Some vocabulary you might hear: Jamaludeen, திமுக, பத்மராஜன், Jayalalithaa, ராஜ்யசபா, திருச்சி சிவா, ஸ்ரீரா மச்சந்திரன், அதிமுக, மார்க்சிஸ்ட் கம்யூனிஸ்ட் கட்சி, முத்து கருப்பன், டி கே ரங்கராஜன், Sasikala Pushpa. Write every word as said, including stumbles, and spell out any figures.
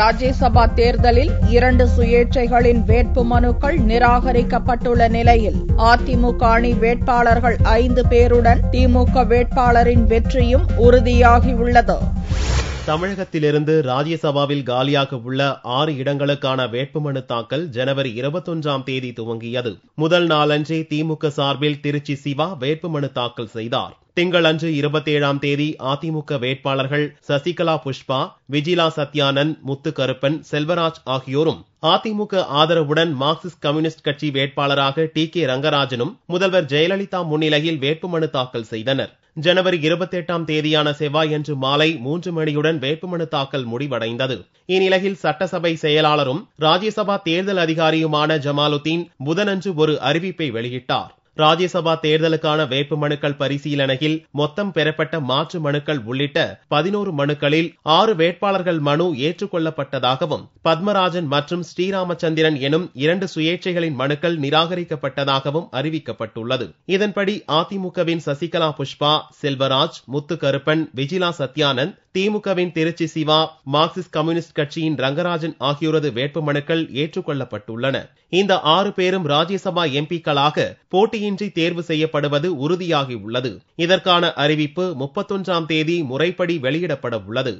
ராஜ்யசபா தேர்தலில் இரண்டு சுயேட்சைகளின் வேட்பு மனுக்கள் நிராகரிக்கப்பட்டுள்ள நிலையில் அதிமுக அணி வேட்பாளர்கள் ஐந்து பேருடன் திமுக வேட்பாளரின் வெற்றியும் உறுதியாகியுள்ளது. தமிழகத்திலிருந்து ராஜ்யசபாவில் காலியாக உள்ள ஆறு இடங்களுக்கான வேட்புமனு தாக்கல் ஜனவரி இருபத்தொன்றாம் தேதி துவங்கியது. முதல் நாளன்றே திமுக சார்பில் திருச்சி சிவா வேட்புமனு தாக்கல் செய்தார். திங்களன்று இருபத்தேழாம் தேதி அதிமுக வேட்பாளர்கள் சசிகலா புஷ்பா, விஜிலா சத்யானந்த், முத்து கருப்பன், செல்வராஜ் ஆகியோரும் அதிமுக ஆதரவுடன் மார்க்சிஸ்ட் கம்யூனிஸ்ட் கட்சி வேட்பாளராக டி கே ரங்கராஜனும் முதல்வர் ஜெயலலிதா முன்னிலையில் வேட்புமனு தாக்கல் செய்தனர். ஜனவரி இருபத்தெட்டாம் தேதியான செவ்வாயன்று மாலை மூன்று மணியுடன் வேட்புமனு தாக்கல் முடிவடைந்தது. இந்நிலையில் சட்டசபை செயலாளரும் ராஜ்யசபா தேர்தல் அதிகாரியுமான ஜமாலுதீன் புதனன்று ஒரு அறிவிப்பை வெளியிட்டார். ராஜ்யசபா தேர்தலுக்கான வேட்பு மனுக்கள் பரிசீலனையில் மொத்தம் பெறப்பட்ட மாற்று மனுக்கள் உள்ளிட்ட பதினோரு மனுக்களில் ஆறு வேட்பாளர்கள் மனு ஏற்றுக்கொள்ளப்பட்டதாகவும் பத்மராஜன் மற்றும் ஸ்ரீரா மச்சந்திரன் எனும் இரண்டு சுயேட்சைகளின் மனுக்கள் நிராகரிக்கப்பட்டதாகவும் அறிவிக்கப்பட்டுள்ளது. இதன்படி அதிமுகவின் சசிகலா புஷ்பா, செல்வராஜ், முத்து கருப்பன், விஜிலா சத்யானந்த், திமுகவின் திருச்சி சிவா, மார்க்சிஸ்ட் கம்யூனிஸ்ட் கட்சியின் ரங்கராஜன் ஆகியோரது வேட்பு மனுக்கள் ஏற்றுக்கொள்ளப்பட்டுள்ளன. இந்த ஆறு பேரும் ராஜ்யசபா எம்பிக்களாக போட்டியின்றி தேர்வு செய்யப்படுவது உறுதியாகியுள்ளது. இதற்கான அறிவிப்பு முப்பத்தொன்றாம் தேதி முறைப்படி வெளியிடப்பட உள்ளது.